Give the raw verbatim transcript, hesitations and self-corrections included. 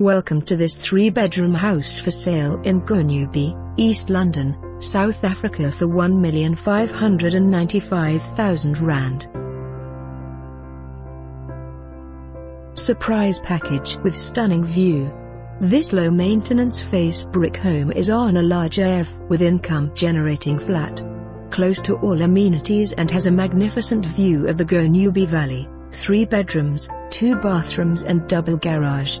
Welcome to this three-bedroom house for sale in Gonubie, East London, South Africa for one million five hundred ninety-five thousand rand. Surprise package with stunning view. This low-maintenance face brick home is on a large area with income-generating flat, close to all amenities and has a magnificent view of the Gonubie Valley. Three bedrooms, two bathrooms and double garage.